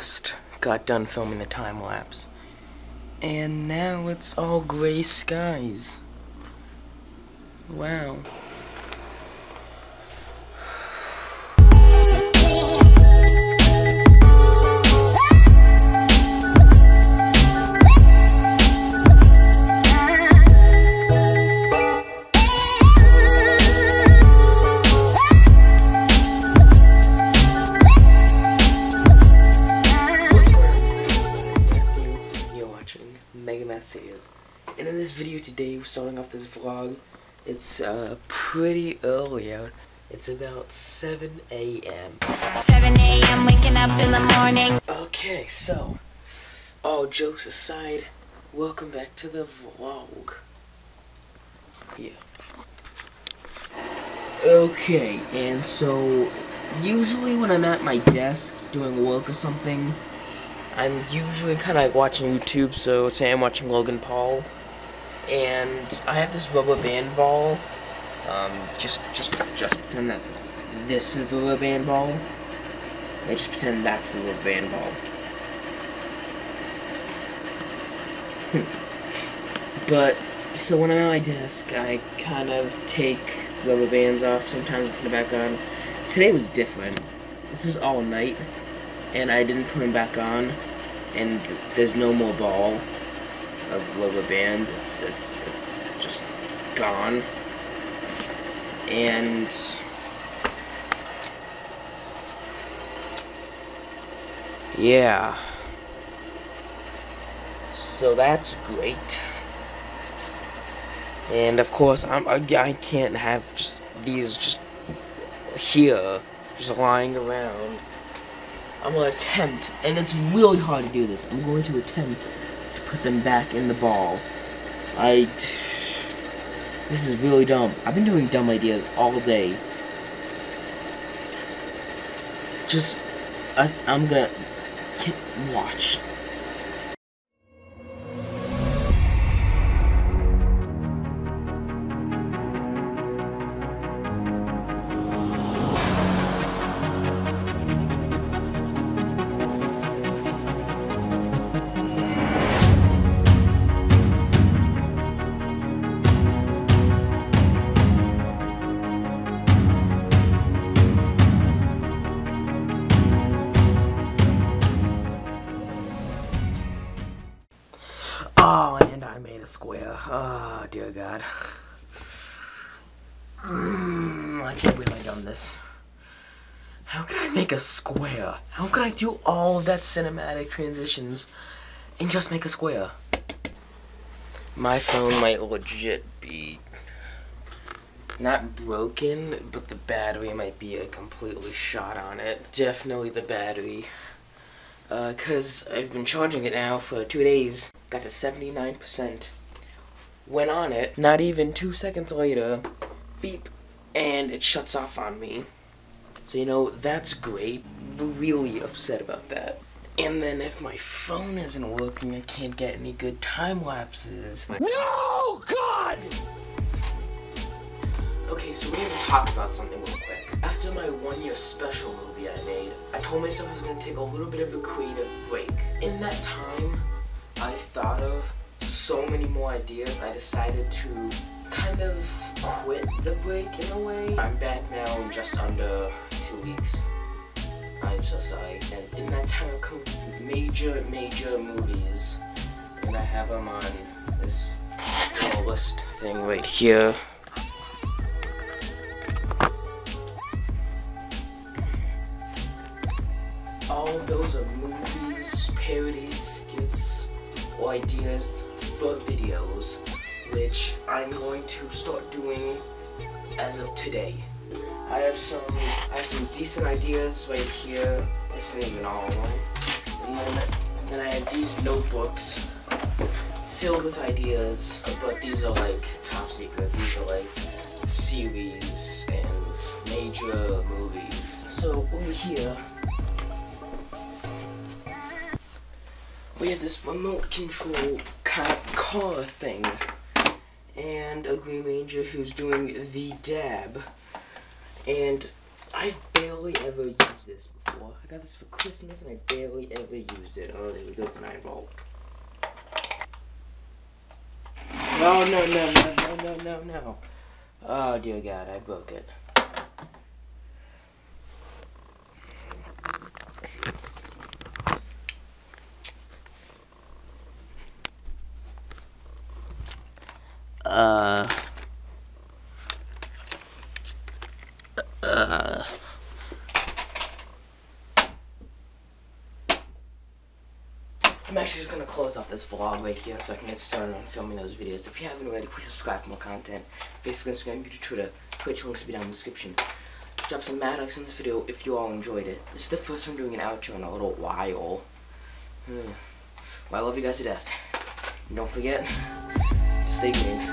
just got done filming the time lapse. And now it's all gray skies. Wow. And in this video today, we're starting off this vlog. It's pretty early out. It's about 7 a.m. 7 a.m. waking up in the morning. Okay, so all jokes aside, welcome back to the vlog. Yeah. Okay, and so usually when I'm at my desk doing work or something, I'm usually kind of like watching YouTube, so today I'm watching Logan Paul, and I have this rubber band ball. Just pretend that this is the rubber band ball, and just pretend that's the rubber band ball. But, so when I'm at my desk, I kind of take rubber bands off, sometimes I put them back on. Today was different. This is all night. And I didn't put them back on, and there's no more ball of rubber bands. It's just gone. And yeah, so that's great. And of course, I can't have just these just here, just lying around. I'm going to attempt, and it's really hard to do this, I'm going to attempt to put them back in the ball. This is really dumb. I've been doing dumb ideas all day. Just, I'm going to watch. Oh, and I made a square. Oh, dear God. I can't believe I've done this. How could I make a square? How could I do all of that cinematic transitions and just make a square? My phone might legit be not broken, but the battery might be completely shot on it. Definitely the battery. Because I've been charging it now for 2 days. Got to 79%. Went on it, not even 2 seconds later, beep, and it shuts off on me. So, you know, that's great. Really upset about that. And then if my phone isn't working, I can't get any good time lapses. No, God! Okay, so we need to talk about something real quick. After my one-year special movie I made, I told myself I was gonna take a little bit of a creative break. In that time, I thought of so many more ideas, I decided to kind of quit the break in a way. I'm back now in just under 2 weeks. I'm so sorry. And in that time I've come up with major movies. And I have them on this little list thing right here. All of those are movies, parodies, skits, or ideas for videos, which I'm going to start doing as of today. I have some decent ideas right here. This isn't even all of them. And then I have these notebooks filled with ideas, but these are like top secret. These are like series and major movies. So over here, we have this remote control kind of car thing, and a Green Ranger who's doing the dab, and I've barely ever used this before. before. I got this for Christmas and I barely ever used it. Oh, there we go, tonight roll. No, no, no, no, no, no, no, no. Oh, dear God, I broke it. I'm actually just going to close off this vlog right here so I can get started on filming those videos. If you haven't already, please subscribe for more content. Facebook, Instagram, YouTube, Twitter, Twitch, links will be down in the description. Drop some mad likes on this video if you all enjoyed it. This is the first time doing an outro in a little while. Well, I love you guys to death. And don't forget, stay green.